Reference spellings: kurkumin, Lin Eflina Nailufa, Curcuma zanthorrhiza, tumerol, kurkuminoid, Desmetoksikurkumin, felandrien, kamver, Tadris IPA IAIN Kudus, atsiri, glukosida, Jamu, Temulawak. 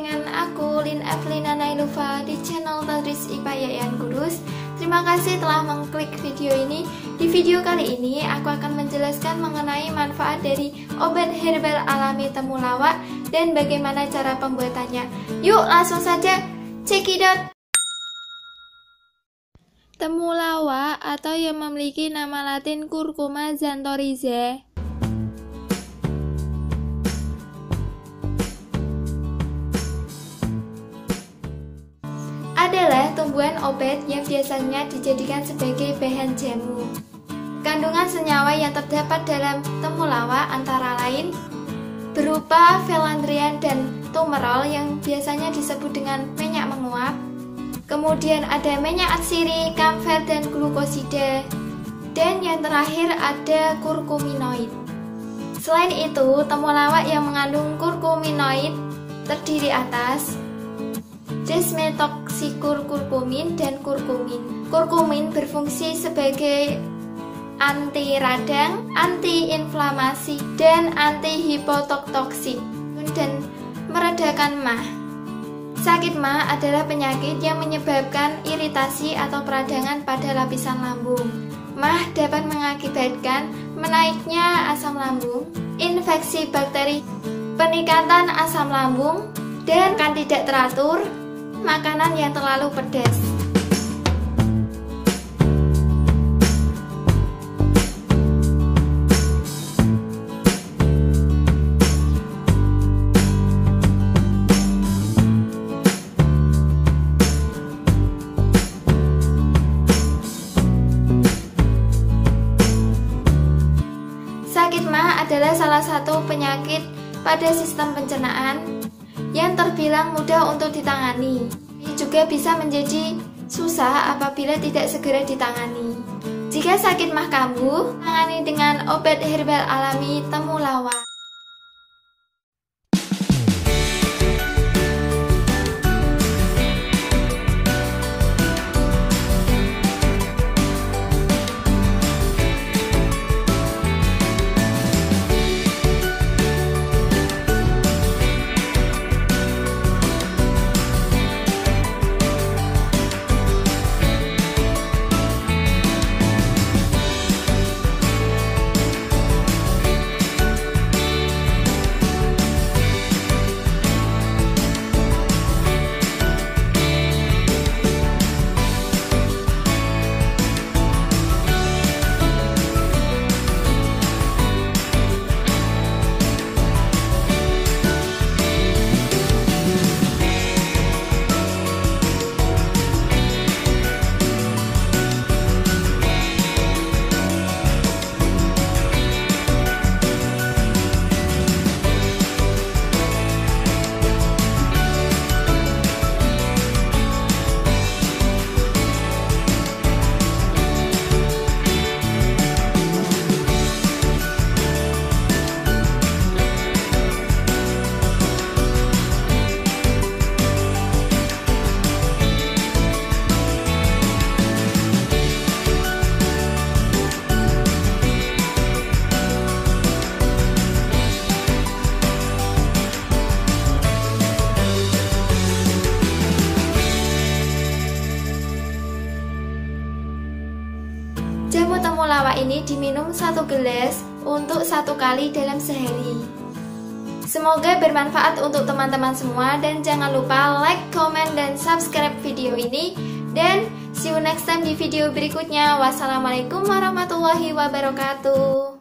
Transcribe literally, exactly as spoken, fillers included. dengan aku, Lin Eflina Nailufa, di channel Tadris I P A I A I N Kudus. Terima kasih telah mengklik video ini. Di video kali ini, aku akan menjelaskan mengenai manfaat dari obat herbal alami temulawak dan bagaimana cara pembuatannya. Yuk, langsung saja cekidot! Temulawak atau yang memiliki nama latin Curcuma zanthorrhiza adalah tumbuhan obat yang biasanya dijadikan sebagai bahan jamu. Kandungan senyawa yang terdapat dalam temulawak antara lain berupa felandrien dan tumerol yang biasanya disebut dengan minyak menguap. Kemudian ada minyak atsiri, kamver, dan glukosida. Dan yang terakhir ada kurkuminoid. Selain itu, temulawak yang mengandung kurkuminoid terdiri atas Desmetoksikurkumin dan kurkumin. Kurkumin berfungsi sebagai anti radang, anti inflamasi, dan anti hipotoksik dan meredakan M A H. Sakit M A H adalah penyakit yang menyebabkan iritasi atau peradangan pada lapisan lambung. M A H dapat mengakibatkan menaiknya asam lambung, infeksi bakteri, peningkatan asam lambung, dan kan tidak teratur makanan yang terlalu pedas. Sakit M A H adalah salah satu penyakit pada sistem pencernaan yang terbilang mudah untuk ditangani. Ini juga bisa menjadi susah apabila tidak segera ditangani. Jika sakit M A H kambuh, tangani dengan obat herbal alami temulawak. Jamu temulawak ini diminum satu gelas untuk satu kali dalam sehari. Semoga bermanfaat untuk teman-teman semua dan jangan lupa like, comment, dan subscribe video ini. Dan see you next time di video berikutnya. Wassalamualaikum warahmatullahi wabarakatuh.